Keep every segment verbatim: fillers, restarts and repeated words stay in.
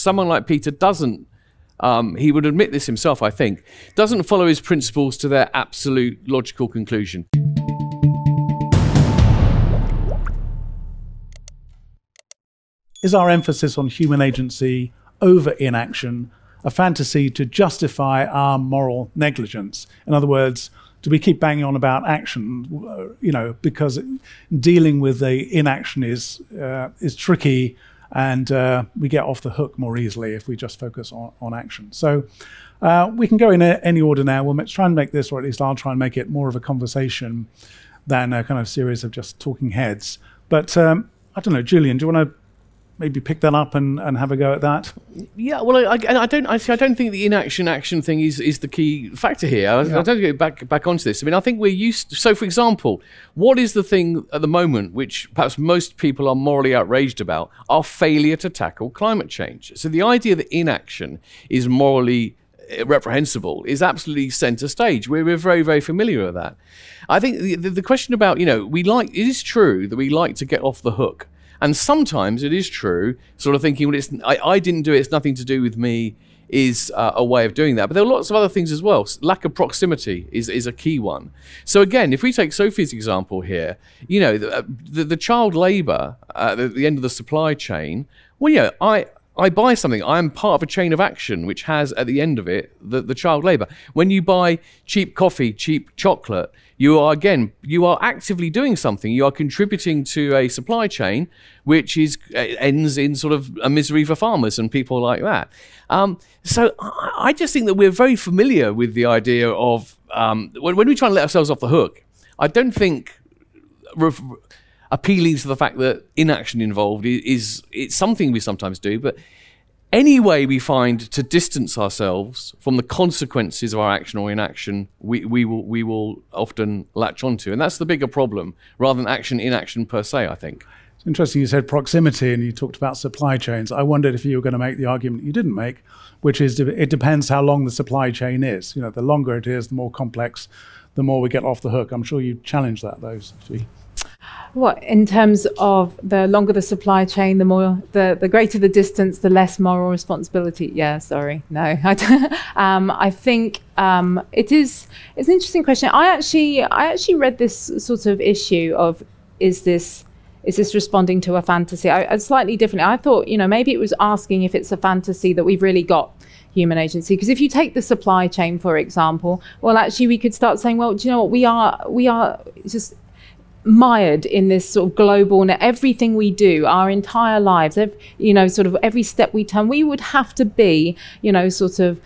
someone like Peter doesn't, um, he would admit this himself, I think, doesn't follow his principles to their absolute logical conclusion. Is our emphasis on human agency over inaction a fantasy to justify our moral negligence? In other words, do we keep banging on about action, you know, because dealing with the inaction is, uh, is tricky, and uh, we get off the hook more easily if we just focus on, on action. So uh, we can go in a, any order now. We'll try and make this, or at least I'll try and make it more of a conversation than a kind of series of just talking heads. But um, I don't know, Julian, do you want to maybe pick that up and, and have a go at that? Yeah, well, I, I, I don't. I, I don't think the inaction action thing is is the key factor here. I, yeah. I don't go back back onto this. I mean, I think we're used to, so, for example, what is the thing at the moment which perhaps most people are morally outraged about? Our failure to tackle climate change. So the idea that inaction is morally reprehensible is absolutely center stage. We're, we're very, very familiar with that. I think the, the, the question about, you know, we like, it is true that we like to get off the hook. And sometimes it is true, sort of thinking, well, it's, I, I didn't do it, it's nothing to do with me, is uh, a way of doing that. But there are lots of other things as well. Lack of proximity is, is a key one. So again, if we take Sophie's example here, you know, the, the, the child labor uh, at the end of the supply chain, well, yeah, I... I buy something, I'm part of a chain of action which has at the end of it the, the child labor. When you buy cheap coffee, cheap chocolate, you are again, you are actively doing something. You are contributing to a supply chain which is ends in sort of a misery for farmers and people like that. Um, so I just think that we're very familiar with the idea of, um, when, when we try and let ourselves off the hook, I don't think appealing to the fact that inaction involved is, is it's something we sometimes do, but any way we find to distance ourselves from the consequences of our action or inaction, we, we, will, we will often latch onto. And that's the bigger problem, rather than action, inaction per se, I think. It's interesting you said proximity and you talked about supply chains. I wondered if you were going to make the argument you didn't make, which is it depends how long the supply chain is. You know, the longer it is, the more complex, the more we get off the hook. I'm sure you challenge that, though, Sophie. Well, in terms of the longer the supply chain, the more the, the greater the distance, the less moral responsibility. Yeah, sorry, no. I, don't, um, I think um, it is. It's an interesting question. I actually, I actually read this sort of issue of is this is this responding to a fantasy? I, I slightly differently. I thought, you know, maybe it was asking if it's a fantasy that we've really got human agency. Because if you take the supply chain, for example, well, actually, we could start saying, well, do you know what? We are, we are just mired in this sort of global, and everything we do, our entire lives, every, you know, sort of every step we turn, we would have to be, you know, sort of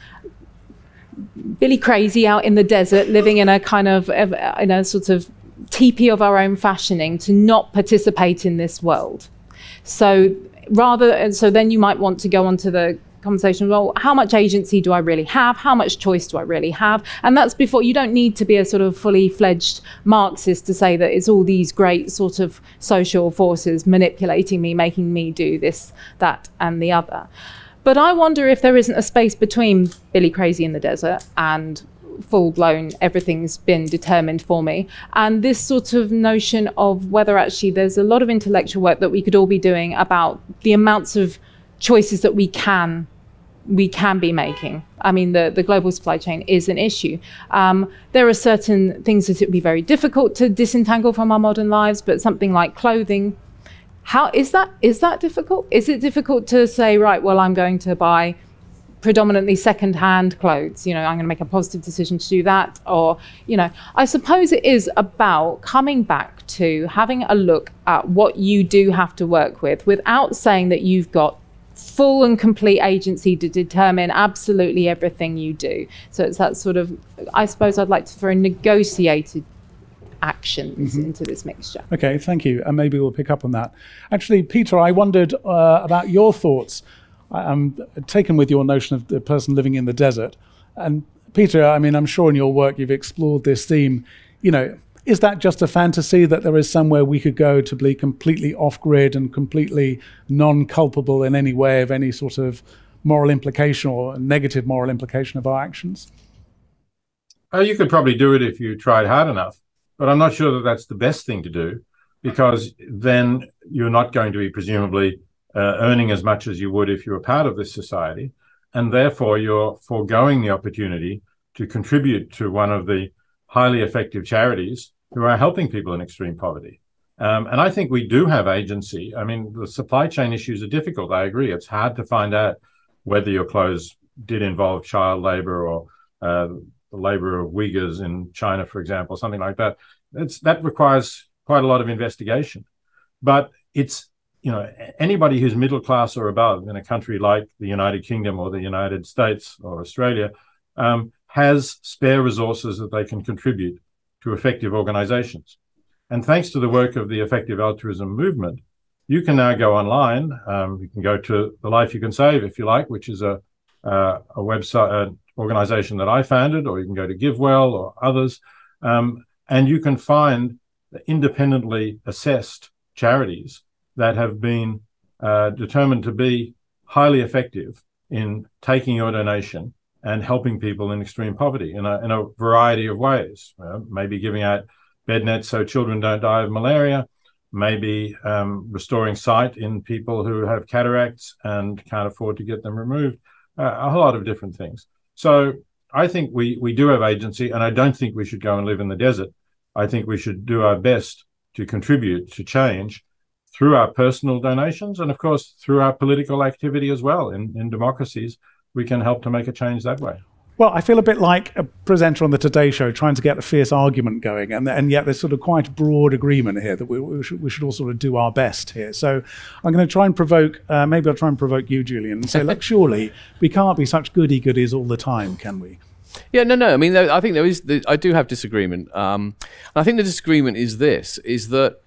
Billy crazy out in the desert, living in a kind of, in a sort of teepee of our own fashioning to not participate in this world. So rather, and so then you might want to go on to the conversation, well, how much agency do I really have? How much choice do I really have? And that's before, you don't need to be a sort of fully fledged Marxist to say that it's all these great sort of social forces manipulating me, making me do this, that, and the other. But I wonder if there isn't a space between Billy crazy in the desert and full-blown everything's been determined for me, and this sort of notion of whether actually there's a lot of intellectual work that we could all be doing about the amounts of choices that we can we can be making. I mean, the, the global supply chain is an issue. Um, there are certain things that it would be very difficult to disentangle from our modern lives, but something like clothing, how is that, is that difficult? Is it difficult to say, right, well, I'm going to buy predominantly second-hand clothes, you know, I'm going to make a positive decision to do that? Or, you know, I suppose it is about coming back to having a look at what you do have to work with without saying that you've got full and complete agency to determine absolutely everything you do. So it's that sort of, I suppose I'd like to throw negotiated actions mm-hmm. into this mixture. Okay, thank you. And maybe we'll pick up on that. Actually, Peter, I wondered uh, about your thoughts. I'm taken with your notion of the person living in the desert. And Peter, I mean, I'm sure in your work you've explored this theme. You know, is that just a fantasy that there is somewhere we could go to be completely off-grid and completely non-culpable in any way of any sort of moral implication or negative moral implication of our actions? Uh, you could probably do it if you tried hard enough, but I'm not sure that that's the best thing to do, because then you're not going to be presumably uh, earning as much as you would if you were part of this society, and therefore you're foregoing the opportunity to contribute to one of the highly effective charities who are helping people in extreme poverty. Um, and I think we do have agency. I mean, the supply chain issues are difficult. I agree. It's hard to find out whether your clothes did involve child labor or uh, the labor of Uyghurs in China, for example, something like that. It's, that requires quite a lot of investigation. But it's, you know, anybody who's middle class or above in a country like the United Kingdom or the United States or Australia um, has spare resources that they can contribute to effective organizations. And thanks to the work of the effective altruism movement, you can now go online. Um, you can go to the Life You Can Save, if you like, which is a uh, a website, an organization that I founded, or you can go to GiveWell or others, um, and you can find independently assessed charities that have been uh, determined to be highly effective in taking your donation and helping people in extreme poverty in a, in a variety of ways. Uh, maybe giving out bed nets so children don't die of malaria, maybe um, restoring sight in people who have cataracts and can't afford to get them removed, uh, a whole lot of different things. So I think we, we do have agency, and I don't think we should go and live in the desert. I think we should do our best to contribute to change through our personal donations and, of course, through our political activity as well. In, in democracies, we can help to make a change that way. Well, I feel a bit like a presenter on the Today Show trying to get a fierce argument going, and, and yet there's sort of quite a broad agreement here that we, we, should, we should all sort of do our best here. So I'm going to try and provoke, uh, maybe I'll try and provoke you, Julian, and say, look, surely we can't be such goody-goodies all the time, can we? Yeah, no, no. I mean, I think there is, the, I do have disagreement. Um, I think the disagreement is this, is that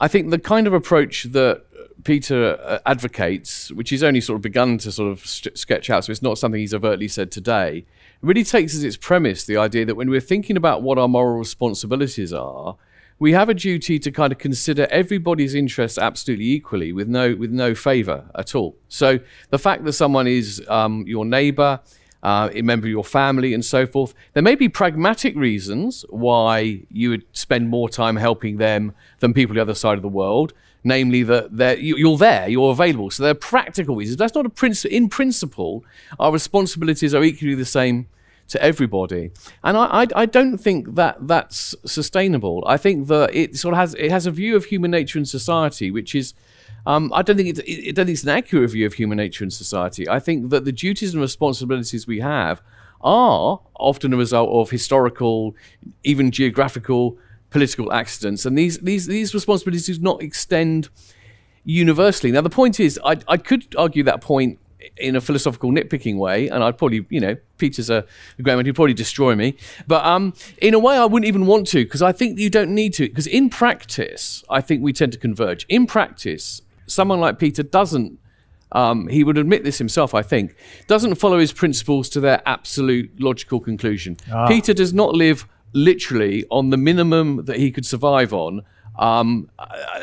I think the kind of approach that Peter uh, advocates, which he's only sort of begun to sort of sketch out, so it's not something he's overtly said today, really takes as its premise the idea that when we're thinking about what our moral responsibilities are, we have a duty to kind of consider everybody's interests absolutely equally, with no with no favour at all. So the fact that someone is um, your neighbour, Uh, a member of your family and so forth, there may be pragmatic reasons why you would spend more time helping them than people on the other side of the world, namely that they're, you, you're there, you're available. So there are practical reasons. That's not a principle. In principle, our responsibilities are equally the same to everybody. And I, I, I don't think that that's sustainable. I think that it sort of has, it has a view of human nature and society, which is Um, I don't think it's, I don't think it's an accurate view of human nature and society. I think that the duties and responsibilities we have are often a result of historical, even geographical, political accidents, and these these these responsibilities do not extend universally. Now, the point is, I I could argue that point in a philosophical nitpicking way, and I'd probably, you know, Peter's a grammar, he'd probably destroy me. But um, in a way, I wouldn't even want to, because I think you don't need to. Because in practice, I think we tend to converge. In practice, someone like Peter doesn't, um, he would admit this himself, I think, doesn't follow his principles to their absolute logical conclusion. Ah. Peter does not live literally on the minimum that he could survive on, um,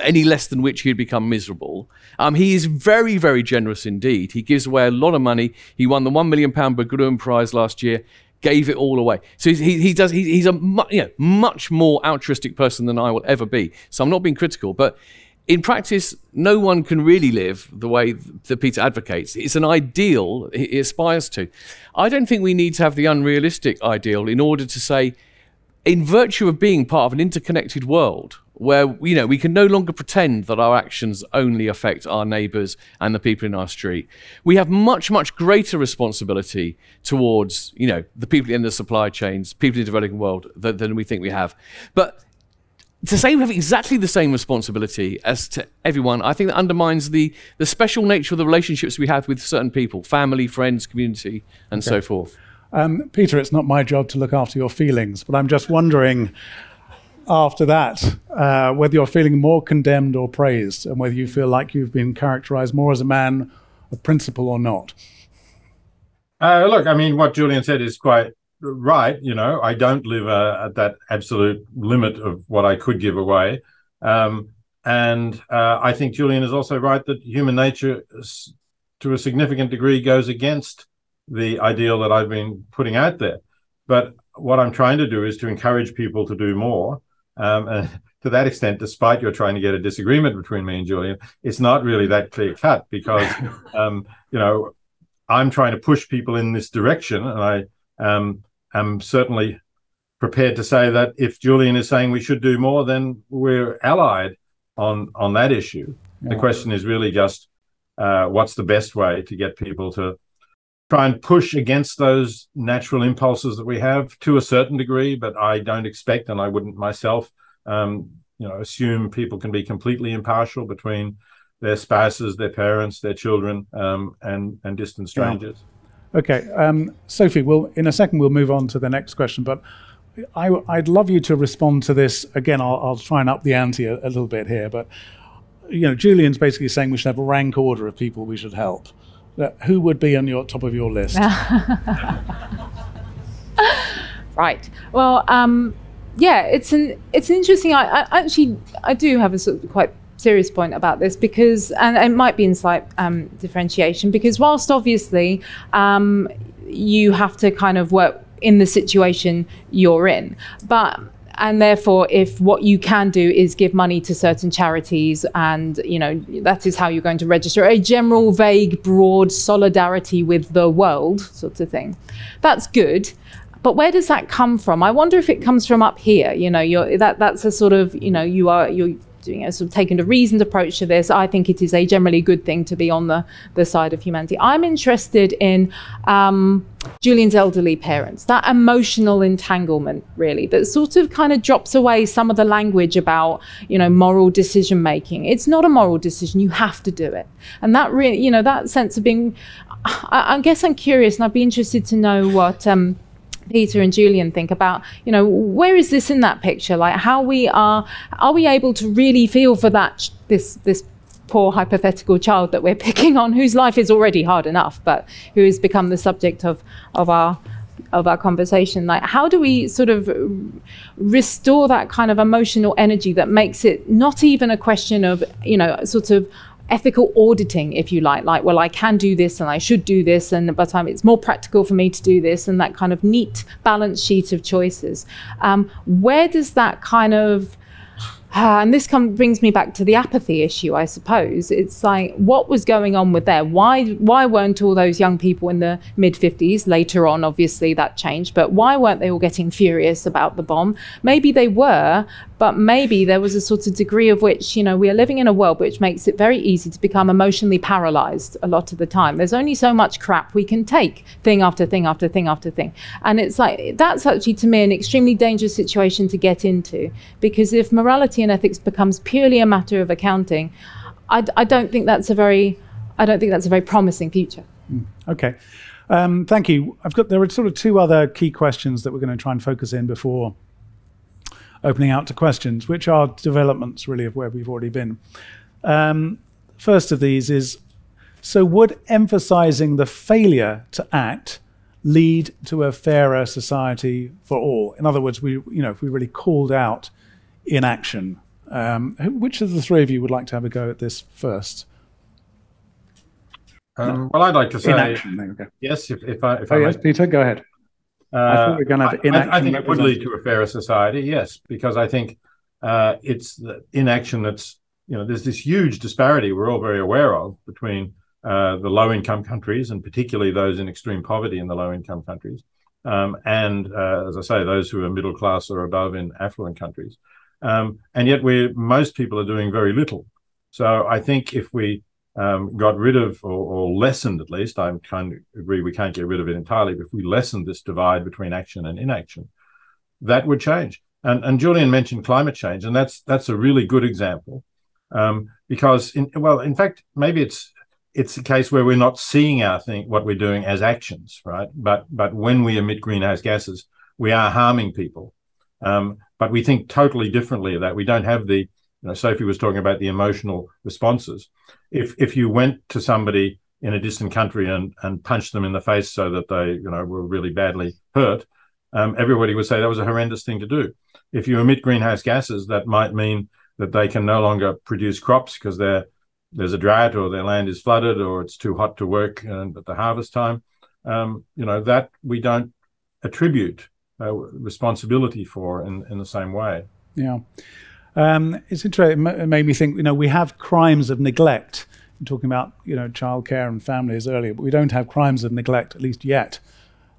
any less than which he'd become miserable. Um, he is very, very generous indeed. He gives away a lot of money. He won the one million pound Berggruen Prize last year, gave it all away. So he, he does, he, he's a mu you know, much more altruistic person than I will ever be. So I'm not being critical, but in practice, no one can really live the way that Peter advocates. It's an ideal he aspires to. I don't think we need to have the unrealistic ideal in order to say, in virtue of being part of an interconnected world where, you know, we can no longer pretend that our actions only affect our neighbours and the people in our street, we have much, much greater responsibility towards, you know, the people in the supply chains, people in the developing world, than, than we think we have. But to say we have exactly the same responsibility as to everyone, I think that undermines the, the special nature of the relationships we have with certain people, family, friends, community, and okay. so forth. Um, Peter, it's not my job to look after your feelings, but I'm just wondering, after that, uh, whether you're feeling more condemned or praised, and whether you feel like you've been characterized more as a man of principle or not. Uh, look, I mean, what Julian said is quite right. You know, I don't live uh, at that absolute limit of what I could give away. Um, and uh, I think Julian is also right that human nature, to a significant degree, goes against the ideal that I've been putting out there. But what I'm trying to do is to encourage people to do more. Um, and to that extent, despite you're trying to get a disagreement between me and Julian, it's not really that clear cut because, um, you know, I'm trying to push people in this direction. And I um, am certainly prepared to say that if Julian is saying we should do more, then we're allied on, on that issue. Yeah. The question is really just uh, what's the best way to get people to try and push against those natural impulses that we have to a certain degree, but I don't expect, and I wouldn't myself, um, you know, assume people can be completely impartial between their spouses, their parents, their children, um, and, and distant strangers. Yeah. Okay, um, Sophie, we'll, in a second we'll move on to the next question, but I, I'd love you to respond to this. Again, I'll, I'll try and up the ante a, a little bit here, but, you know, Julian's basically saying we should have a rank order of people we should help. That who would be on your top of your list? Right. Well, um, yeah, it's an it's an interesting. I, I actually I do have a sort of quite serious point about this because, and it might be in slight um, differentiation because whilst obviously um, you have to kind of work in the situation you're in, but. And therefore, if what you can do is give money to certain charities and, you know, that is how you're going to register a general, vague, broad solidarity with the world sort of thing, that's good. But where does that come from? I wonder if it comes from up here. You know, you're, that, that's a sort of, you know, you are, you're doing a sort of taking a reasoned approach to this. I think it is a generally good thing to be on the, the side of humanity. I'm interested in um, Julian's elderly parents, that emotional entanglement, really, that sort of kind of drops away some of the language about, you know, moral decision making. It's not a moral decision. You have to do it. And that really, you know, that sense of being, I, I guess I'm curious and I'd be interested to know what, um, Peter and Julian think about, you know, where is this in that picture? Like how we are, are we able to really feel for that, this, this poor hypothetical child that we're picking on whose life is already hard enough, but who has become the subject of, of our, of our conversation. Like how do we sort of restore that kind of emotional energy that makes it not even a question of, you know, sort of ethical auditing, if you like, like, well, I can do this and I should do this, and but um, it's more practical for me to do this, and that kind of neat balance sheet of choices. Um, where does that kind of, uh, and this come, brings me back to the apathy issue, I suppose. It's like, what was going on with there? Why, why weren't all those young people in the mid fifties, later on, obviously that changed, but why weren't they all getting furious about the bomb? Maybe they were, but maybe there was a sort of degree of which, you know, we are living in a world which makes it very easy to become emotionally paralyzed a lot of the time. There's only so much crap we can take, thing after thing after thing after thing. And it's like, that's actually to me an extremely dangerous situation to get into, because if morality and ethics becomes purely a matter of accounting, I, I don't think that's a very, I don't think that's a very promising future. Mm, okay. Um, thank you. I've got, there are sort of two other key questions that we're going to try and focus in before opening out to questions, which are developments really of where we've already been. Um, first of these is, so would emphasizing the failure to act lead to a fairer society for all? In other words, we, you know, if we really called out inaction, um, which of the three of you would like to have a go at this first? Um, well, I'd like to say inaction. There we go. Yes, if, if I, if oh, I yes, might. Peter, go ahead. I think we're going to have inaction. I, I think it would lead to a fairer society, yes, because I think uh, it's the inaction that's, you know, there's this huge disparity we're all very aware of between uh, the low-income countries and particularly those in extreme poverty in the low-income countries um, and, uh, as I say, those who are middle class or above in affluent countries. Um, and yet we're, most people are doing very little. So I think if we Um, got rid of, or, or lessened at least, I kind of agree we can't get rid of it entirely, but if we lessened this divide between action and inaction, that would change. And, and Julian mentioned climate change, and that's that's a really good example um, because, in, well, in fact, maybe it's it's a case where we're not seeing our thing, what we're doing as actions, right? But, but when we emit greenhouse gases, we are harming people. Um, but we think totally differently of that. We don't have the You know, Sophie was talking about the emotional responses. If if you went to somebody in a distant country and and punched them in the face so that they you know were really badly hurt, um, everybody would say that was a horrendous thing to do. If you emit greenhouse gases, that might mean that they can no longer produce crops because there's a drought or their land is flooded or it's too hot to work and at the harvest time. Um, you know that we don't attribute uh, responsibility for in in the same way. Yeah. Um, it's interesting. It made me think, you know, we have crimes of neglect. I'm talking about, you know, childcare and families earlier, but we don't have crimes of neglect, at least yet,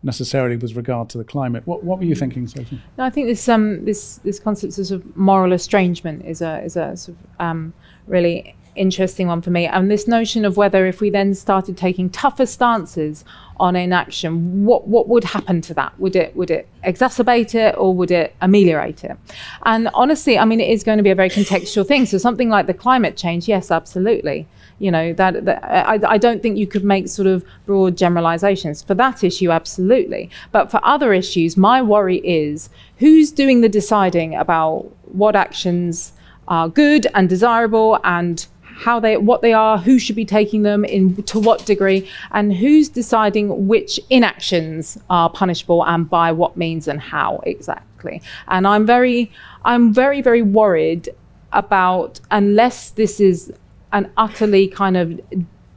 necessarily with regard to the climate. What, what were you thinking, Sophie? No, I think this um, this this concept of, sort of moral estrangement is a is a sort of, um, really interesting one for me. And this notion of whether if we then started taking tougher stances on inaction, what what would happen to that? Would it would it exacerbate it, or would it ameliorate it? And honestly, I mean, it is going to be a very contextual thing. So something like the climate change, yes, absolutely. You know, that, that I, I don't think you could make sort of broad generalizations for that issue, absolutely. But for other issues, my worry is who's doing the deciding about what actions are good and desirable and how they, what they are, who should be taking them, in to what degree, and who's deciding which inactions are punishable and by what means and how exactly. And I'm very, I'm very, very worried about, unless this is an utterly kind of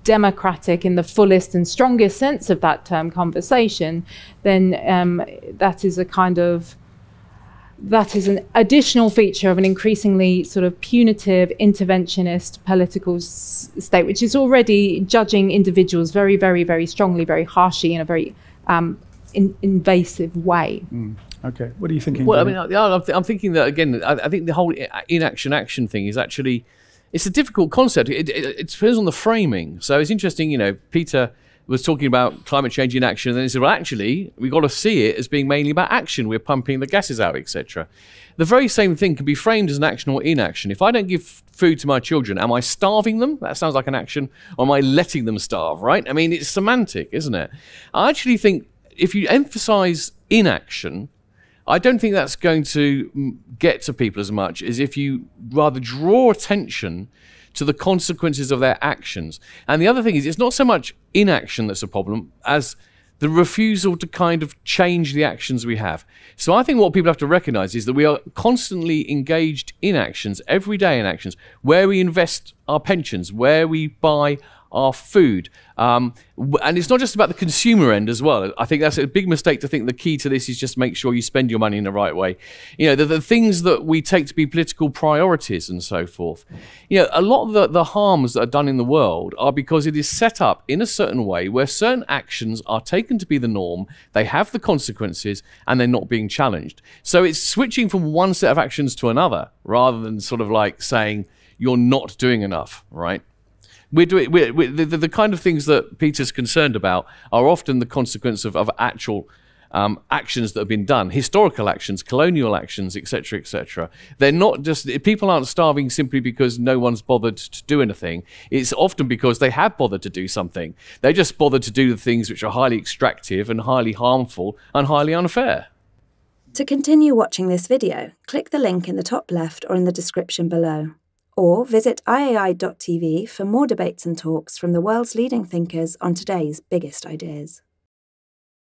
democratic in the fullest and strongest sense of that term conversation, then um, that is a kind of, that is an additional feature of an increasingly sort of punitive, interventionist political s state, which is already judging individuals very, very, very strongly, very harshly, in a very um, in invasive way. Mm. Okay, what are you thinking? Well, I mean, I'm, th I'm thinking that, again, I, I think the whole inaction-action thing is actually, it's a difficult concept. It, it, it depends on the framing. So it's interesting, you know, Peter was talking about climate change in action, and then he said, well, actually, we've got to see it as being mainly about action. We're pumping the gases out, et cetera. The very same thing can be framed as an action or inaction. If I don't give food to my children, am I starving them? That sounds like an action. Or am I letting them starve, right? I mean, it's semantic, isn't it? I actually think if you emphasize inaction, I don't think that's going to get to people as much as if you rather draw attention to the consequences of their actions. And the other thing is, it's not so much inaction that's a problem as the refusal to kind of change the actions we have. So I think what people have to recognize is that we are constantly engaged in actions, everyday in actions, where we invest our pensions, where we buy our food. Um, and it's not just about the consumer end as well. I think that's a big mistake to think the key to this is just make sure you spend your money in the right way. You know, the, the things that we take to be political priorities and so forth. You know, a lot of the, the harms that are done in the world are because it is set up in a certain way where certain actions are taken to be the norm, they have the consequences, and they're not being challenged. So it's switching from one set of actions to another rather than sort of like saying you're not doing enough, right? We're doing, we're, we're, the, the kind of things that Peter's concerned about are often the consequence of, of actual um, actions that have been done, historical actions, colonial actions, et cetera, et cetera. They're not just, people aren't starving simply because no one's bothered to do anything. It's often because they have bothered to do something. They just bothered to do the things which are highly extractive and highly harmful and highly unfair. To continue watching this video, click the link in the top left or in the description below. Or visit i a i dot t v for more debates and talks from the world's leading thinkers on today's biggest ideas.